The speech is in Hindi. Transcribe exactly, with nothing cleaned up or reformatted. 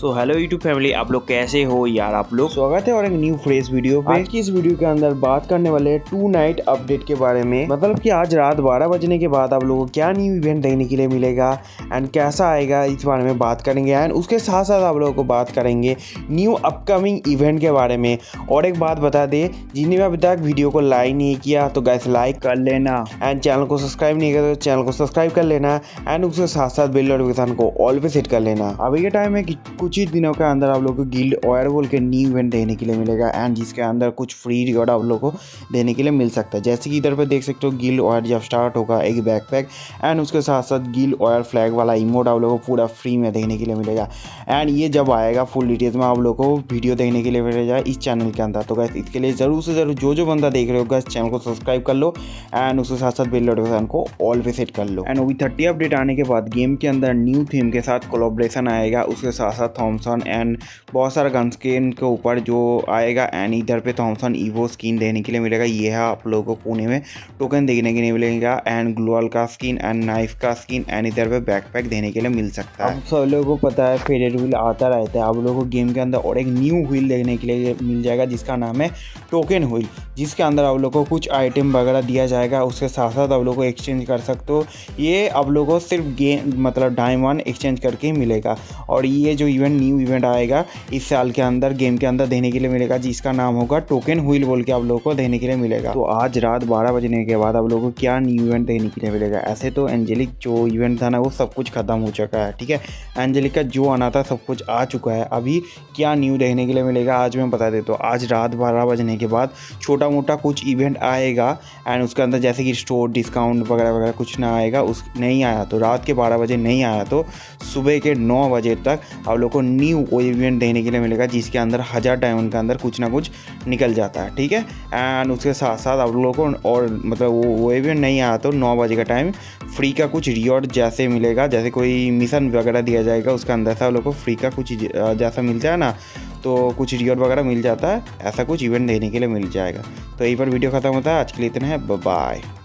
सो हेलो यूट्यूब फैमिली, आप लोग कैसे हो यार। आप लोग स्वागत है और एक न्यू फ्रेश वीडियो पे। आज की इस वीडियो के अंदर बात करने वाले हैं टू नाइट अपडेट के बारे में, मतलब कि आज रात बारह बजने के बाद आप लोगों को क्या न्यू इवेंट देखने के लिए मिलेगा एंड कैसा आएगा, इस बारे में बात करेंगे। एंड उसके साथ साथ आप लोगों को बात करेंगे न्यू अपकमिंग इवेंट के बारे में। और एक बात बता दे, जिन्हें भी अभी तक वीडियो को लाइक नहीं किया तो गाइस लाइक कर लेना एंड चैनल को सब्सक्राइब नहीं किया तो चैनल को सब्सक्राइब कर लेना एंड उसके साथ साथ बेल नोटिफिकेशन को ऑल पे सेट कर लेना। अभी के टाइम में कुछ ही दिनों के अंदर आप लोग को गिल्ड ऑयरवॉल के न्यू इवेंट देखने के लिए मिलेगा एंड जिसके अंदर कुछ फ्री रिवॉर्ड आप लोग को देने के लिए मिल सकता है। जैसे कि इधर पे देख सकते हो, गिल्ड ऑयर जब स्टार्ट होगा एक बैकपैक एंड उसके साथ साथ गिल्ड ऑयर फ्लैग वाला इमोट आप लोग को पूरा फ्री में देखने के लिए मिलेगा। एंड ये जब आएगा फुल डिटेल्स में आप लोग को वीडियो देखने के लिए मिलेगा इस चैनल के अंदर। तो गाइस इसके लिए जरूर से जरूर जो जो बंदा देख रहे हो गाइस चैनल को सब्सक्राइब कर लो एंड उसके साथ साथ बेल नोटिफिकेशन को ऑल पे सेट कर लो। एंड ओवी थर्टी अपडेट आने के बाद गेम के अंदर न्यू थीम के साथ कोलैबोरेशन आएगा, उसके साथ साथ थॉमसन एंड बहुत सारा गन स्किन के ऊपर जो आएगा। एंड इधर पे थॉमसन ईवो स्किन देने के लिए मिलेगा, यह है आप लोगों को कोने में टोकन देखने के लिए मिलेगा एंड ग्लोअल का स्किन एंड नाइफ का स्किन एंड इधर पे बैकपैक देने के लिए मिल सकता है। सब लोगों को पता है फेडेड व्हील आता रहता है आप लोगों को गेम के अंदर, और एक न्यू व्हील देखने के लिए मिल जाएगा जिसका नाम है टोकन व्हील, जिसके अंदर आप लोगों को कुछ आइटम वगैरह दिया जाएगा। उसके साथ साथ आप लोगों को एक्सचेंज कर सकते हो, ये आप लोगों को सिर्फ गेम मतलब डायमंड एक्सचेंज करके ही मिलेगा। और ये जो इवेंट न्यू इवेंट आएगा इस साल के अंदर गेम के अंदर देने के लिए मिलेगा जिसका नाम होगा टोकन व्हील बोल के आप लोगों को देने के लिए मिलेगा। तो आज रात बारह बजने के बाद आप लोगों को क्या न्यू इवेंट देने के लिए मिलेगा। ऐसे तो एंजेलिक जो इवेंट था ना वो सब कुछ खत्म हो चुका है, ठीक है, एंजेलिक का जो आना था सब कुछ आ चुका है। अभी क्या न्यू देखने के लिए मिलेगा आज मैं बता देता हूँ। आज रात बारह बजने के बाद छोटा मोटा कुछ इवेंट आएगा एंड उसके अंदर जैसे कि स्टोर डिस्काउंट वगैरह वगैरह कुछ ना आएगा, उस नहीं आया तो रात के बारह बजे नहीं आया तो सुबह के नौ बजे तक आप लोग को न्यू वो इवेंट देने के लिए मिलेगा जिसके अंदर हज़ार डायमंड के अंदर कुछ ना कुछ निकल जाता है, ठीक है। एंड उसके साथ साथ आप लोगों को और मतलब वो वो इवेंट नहीं आया तो नौ बजे का टाइम फ्री का कुछ रिवॉर्ड जैसे मिलेगा, जैसे कोई मिशन वगैरह दिया जाएगा उसके अंदर से आप लोग को फ्री का कुछ जैसा मिलता है ना तो कुछ रिवॉर्ड वगैरह मिल जाता है, ऐसा कुछ इवेंट देने के लिए मिल जाएगा। तो यहीं पर वीडियो खत्म होता है, आज के लिए इतना है, बाय।